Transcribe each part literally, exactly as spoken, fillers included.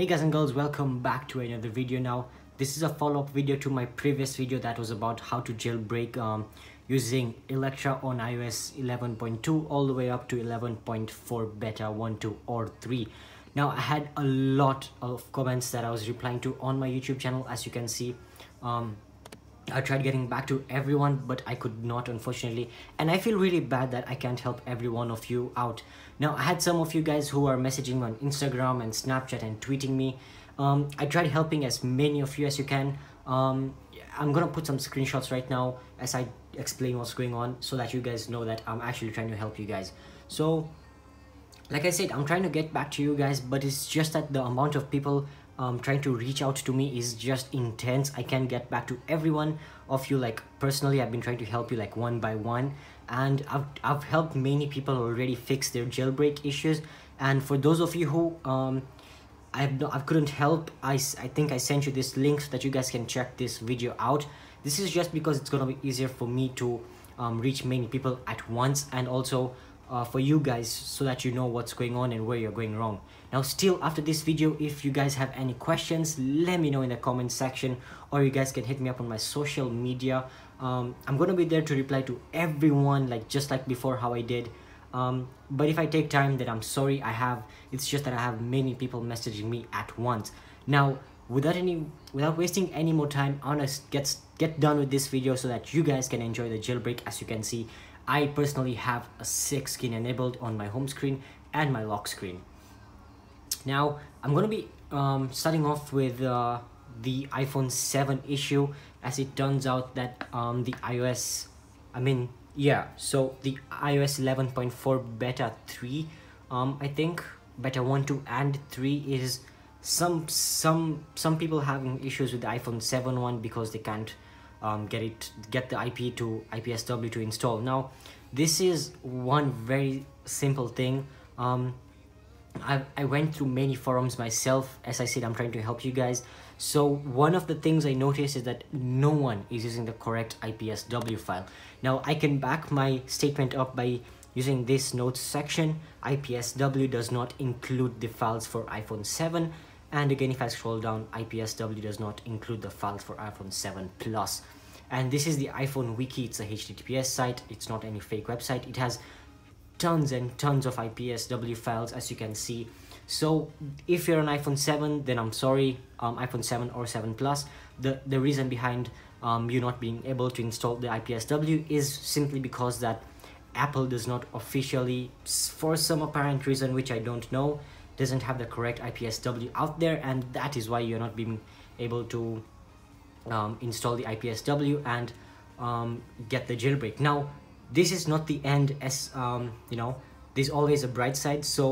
Hey guys and girls, welcome back to another video. Now this is a follow-up video to my previous video that was about how to jailbreak um, using Electra on iOS eleven point two all the way up to eleven point four beta one, two or three. Now I had a lot of comments that I was replying to on my YouTube channel. As you can see, um, I tried getting back to everyone, but I could not, unfortunately, and I feel really bad that I can't help every one of you out. Now I had some of you guys who are messaging me on Instagram and Snapchat and tweeting me. um, I tried helping as many of you as you can. um, I'm gonna put some screenshots right now as I explain what's going on so that you guys know that I'm actually trying to help you guys. So like I said, I'm trying to get back to you guys, but it's just that the amount of people Um, trying to reach out to me is just intense. I can't get back to everyone of you. Like personally, I've been trying to help you like one by one, and I've, I've helped many people already fix their jailbreak issues. And for those of you who um, I've, I couldn't help, I, I think I sent you this link so that you guys can check this video out. This is just because it's gonna be easier for me to um, reach many people at once, and also Uh, for you guys so that you know what's going on and where you're going wrong. Now still, after this video, if you guys have any questions, let me know in the comment section, or you guys can hit me up on my social media. um, I'm gonna be there to reply to everyone, like just like before how I did. Um, but if I take time, then I'm sorry. I have it's just that I have many people messaging me at once. Now without any without wasting any more time, I'm gonna get get done with this video so that you guys can enjoy the jailbreak. As you can see, I personally have a six skin enabled on my home screen and my lock screen. Now I'm gonna be um, starting off with uh, the iPhone seven issue, as it turns out that um, the iOS, I mean yeah, so the iOS eleven point four beta three, um, I think beta one, two and three is some some some people having issues with the iPhone seven one because they can't Um, get it get the I P to I P S W to install. Now this is one very simple thing. um, I, I went through many forums myself. As I said, I'm trying to help you guys. So one of the things I noticed is that no one is using the correct I P S W file. Now I can back my statement up by using this notes section. I P S W does not include the files for iPhone seven. And again, if I scroll down, I P S W does not include the files for iPhone seven Plus. And this is the iPhone Wiki. It's a H T T P S site. It's not any fake website. It has tons and tons of I P S W files, as you can see. So if you're an iPhone seven, then I'm sorry, um, iPhone seven or seven Plus. The, the reason behind um, you not being able to install the I P S W is simply because that Apple does not officially, for some apparent reason, which I don't know, doesn't have the correct I P S W out there, and that is why you're not being able to um, install the I P S W and um, get the jailbreak. Now this is not the end, as um, you know, there's always a bright side. So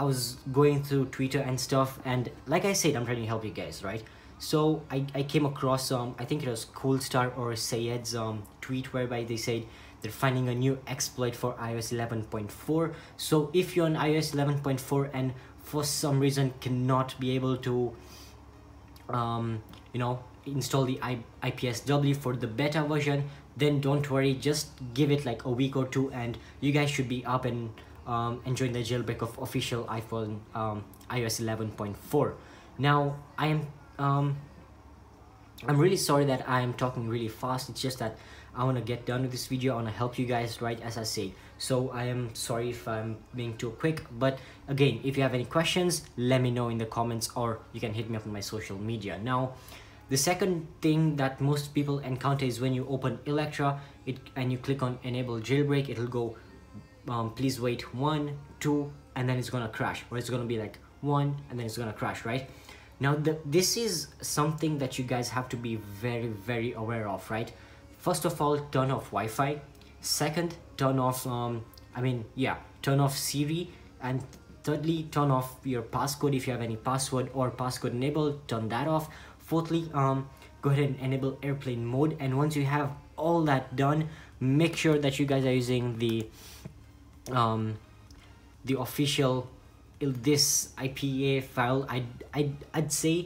I was going through Twitter and stuff, and like I said, I'm trying to help you guys, right? So I, I came across um, I think it was Coolstar or Cydia's um, tweet, whereby they said they're finding a new exploit for iOS eleven point four. So if you're on iOS eleven point four and for some reason cannot be able to um, you know, install the I P S W for the beta version, then don't worry, just give it like a week or two and you guys should be up and um, enjoying the jailbreak of official iPhone um, iOS eleven point four. Now I am um, I'm really sorry that I am talking really fast. It's just that I want to get done with this video. I want to help you guys, right, as I say. So I am sorry if I'm being too quick, but again, if you have any questions, let me know in the comments, or you can hit me up on my social media. Now the second thing that most people encounter is when you open Electra it and you click on enable jailbreak, it'll go um, please wait one, two, and then it's gonna crash, or it's gonna be like one and then it's gonna crash, right? Now the, this is something that you guys have to be very very aware of, right? First of all, turn off Wi-Fi. Second, turn off, um, I mean, yeah, turn off Siri. And thirdly, turn off your passcode. If you have any password or passcode enabled, turn that off. Fourthly, um, go ahead and enable airplane mode. And once you have all that done, make sure that you guys are using the, um, the official, this I P A file. I'd, I'd, I'd say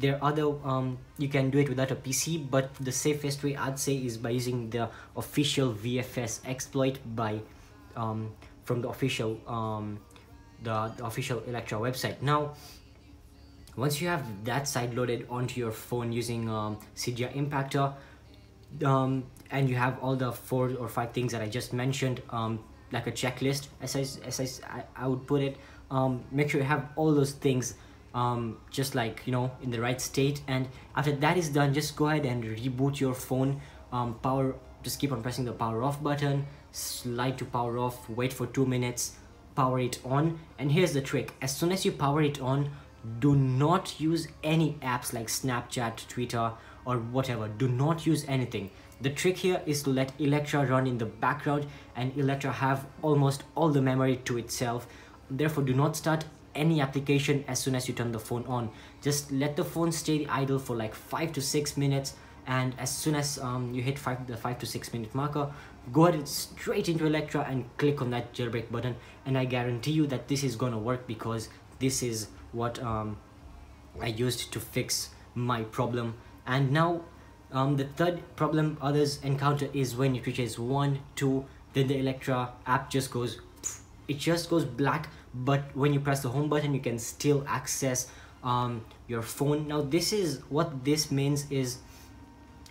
there are other, um, you can do it without a P C, but the safest way I'd say is by using the official V F S exploit by um, from the official um, the, the official Electra website. Now Once you have that side loaded onto your phone using um, Cydia Impactor, um, and you have all the four or five things that I just mentioned, um, like a checklist, as I, as I, I would put it, um, make sure you have all those things um, just like, you know, in the right state. And after that is done, just go ahead and reboot your phone. Um, power, just keep on pressing the power off button, slide to power off, wait for two minutes, power it on. And here's the trick: as soon as you power it on, do not use any apps like Snapchat, Twitter, or whatever. Do not use anything. The trick here is to let Electra run in the background, and Electra have almost all the memory to itself. Therefore, do not start any application as soon as you turn the phone on. Just let the phone stay idle for like five to six minutes, and as soon as um, you hit five, the five to six minute marker, go ahead straight into Electra and click on that jailbreak button. And I guarantee you that this is gonna work, because this is what um, I used to fix my problem. And now um, the third problem others encounter is when it reaches one, two, then the Electra app just goes, it just goes black. But when you press the home button, you can still access um, your phone. Now this is what this means, is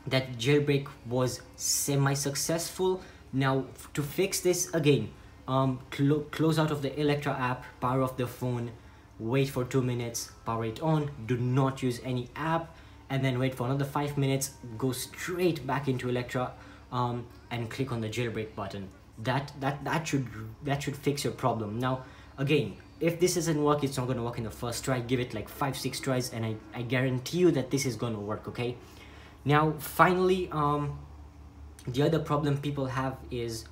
that jailbreak was semi-successful. Now to fix this again, um, cl close out of the Electra app, power off the phone, wait for two minutes, power it on, do not use any app, and then wait for another five minutes, go straight back into Electra um, and click on the jailbreak button. That that that should that should fix your problem. Now again, if this doesn't work, it's not going to work in the first try. Give it like five, six tries, and I, I guarantee you that this is going to work. Okay, now finally, um, the other problem people have is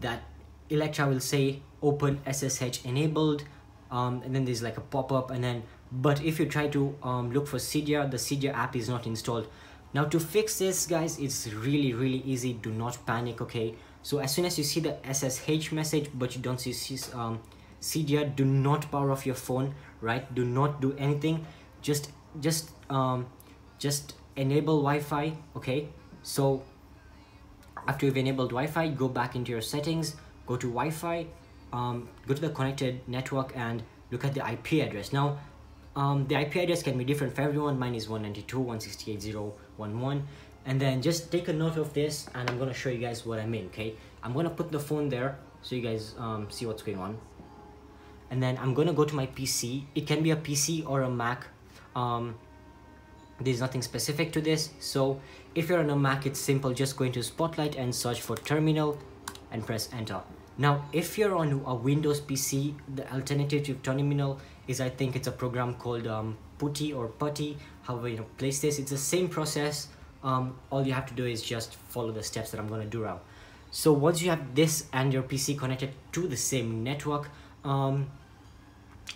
that Electra will say open S S H enabled, um, and then there's like a pop-up, and then but if you try to um, look for Cydia, the Cydia app is not installed. Now to fix this, guys, it's really really easy. Do not panic, okay? So as soon as you see the S S H message but you don't see um, Cydia, do not power off your phone, right? Do not do anything. Just just um, just enable Wi-Fi, okay? So after you've enabled Wi-Fi, go back into your settings, go to Wi-Fi, um, go to the connected network and look at the I P address. Now um, the I P address can be different for everyone. Mine is one ninety-two dot one sixty-eight dot zero dot one dot one. And then just take a note of this, and I'm gonna show you guys what I mean, okay? I'm gonna put the phone there so you guys um, see what's going on. And then I'm gonna go to my P C. It can be a P C or a Mac. Um, There's nothing specific to this. So if you're on a Mac, it's simple. Just go into Spotlight and search for terminal and press enter. Now, if you're on a Windows P C, the alternative to terminal is, I think it's a program called um, putty or putty, however you know, place this. It's the same process. Um, all you have to do is just follow the steps that I'm going to do now. So once you have this and your P C connected to the same network, um,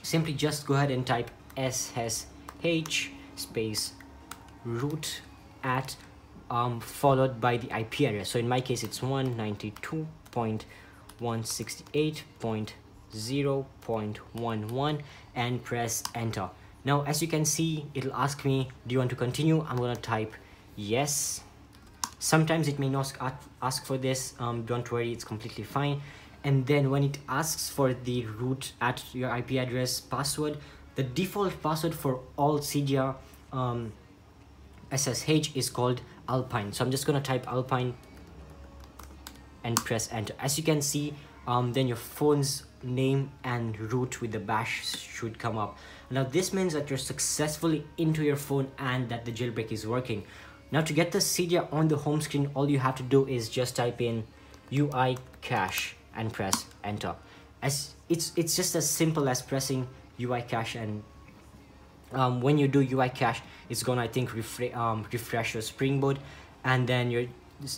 simply just go ahead and type S S H space root at um, followed by the I P address. So in my case, it's one ninety-two dot one sixty-eight dot zero dot eleven and press enter. Now, as you can see, it'll ask me, do you want to continue? I'm gonna type yes. Sometimes it may not ask for this. Um, don't worry, it's completely fine. And then when it asks for the root at your I P address password, the default password for all Cydia um, S S H is called Alpine. So I'm just gonna type Alpine and press enter. As you can see, um, then your phone's name and root with the bash should come up. Now this means that you're successfully into your phone and that the jailbreak is working. Now to get the Cydia on the home screen, all you have to do is just type in U I Cache and press enter. As it's it's just as simple as pressing U I Cache, and um, when you do U I Cache, it's gonna, I think, refre um, refresh your SpringBoard, and then you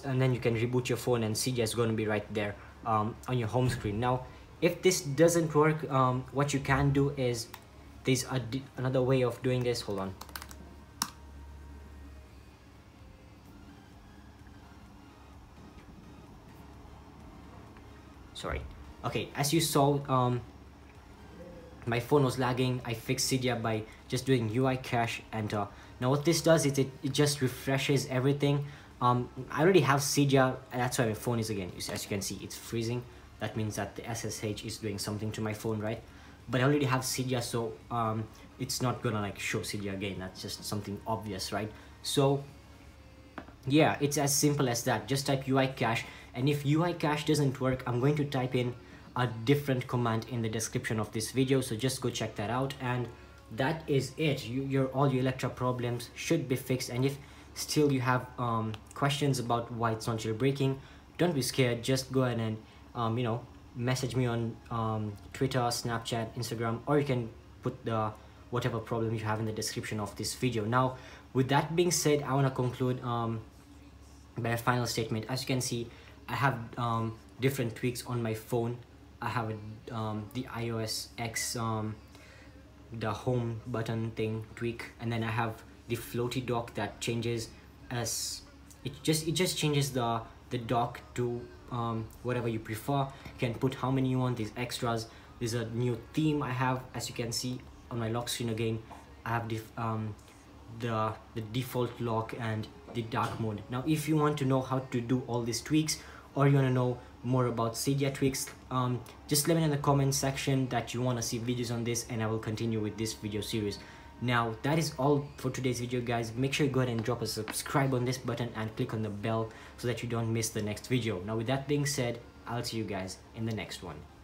and then you can reboot your phone, and Cydia is gonna be right there um, on your home screen. Now, if this doesn't work, um, what you can do is there's a d another way of doing this. Hold on. Sorry. Okay, as you saw, um, my phone was lagging. I fixed Cydia by just doing U I Cache enter. Now what this does is it, it just refreshes everything. Um, I already have Cydia, and that's why my phone is again. As you can see, it's freezing. That means that the S S H is doing something to my phone, right? but I already have Cydia, so um, it's not gonna like show Cydia again. That's just something obvious, right? So yeah, it's as simple as that. Just type U I cache, and if U I cache doesn't work, I'm going to type in a different command in the description of this video, so just go check that out. And that is it. You, your all your Electra problems should be fixed. And if still you have um, questions about why it's not jailbreaking, don't be scared. Just go ahead and um, you know, message me on um, Twitter, Snapchat, Instagram, or you can put the whatever problem you have in the description of this video. Now, with that being said, I want to conclude um, by a final statement. As you can see, I have um, different tweaks on my phone. I have a, um, the i O S ten, um, the home button thing tweak, and then I have the floaty dock that changes as it just it just changes the the dock to um, whatever you prefer. You can put how many you want. These extras. There's a new theme I have, as you can see on my lock screen again. I have the um, the the default lock and the dark mode. Now, if you want to know how to do all these tweaks, or you want to know more about Cydia tweaks, um, just let me know in the comment section that you want to see videos on this, and I will continue with this video series. Now, that is all for today's video, guys. Make sure you go ahead and drop a subscribe on this button and click on the bell so that you don't miss the next video. Now, with that being said, I'll see you guys in the next one.